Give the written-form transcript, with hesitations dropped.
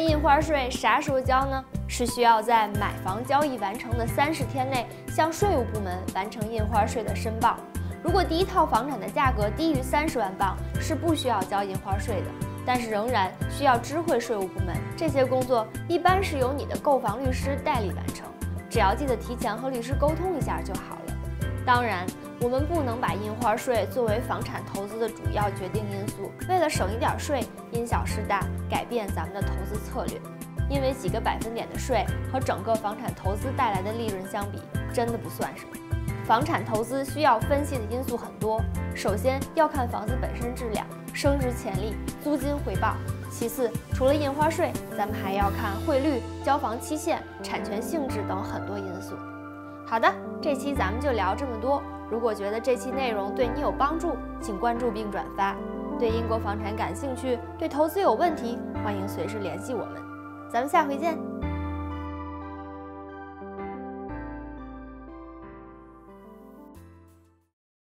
那印花税啥时候交呢？是需要在买房交易完成的30天内，向税务部门完成印花税的申报。如果第一套房产的价格低于30万镑，是不需要交印花税的，但是仍然需要知会税务部门。这些工作一般是由你的购房律师代理完成，只要记得提前和律师沟通一下就好了。当然，我们不能把印花税作为房产投资的主要决定因素。为了省一点税，因小失大，改变咱们的投资策略。因为几个百分点的税和整个房产投资带来的利润相比，真的不算什么。房产投资需要分析的因素很多，首先要看房子本身质量、升值潜力、租金回报。其次，除了印花税，咱们还要看汇率、交房期限、产权性质等很多因素。好的，这期咱们就聊这么多。如果觉得这期内容对你有帮助，请关注并转发。对英国房产感兴趣，对投资有问题，欢迎随时联系我们。咱们下回见。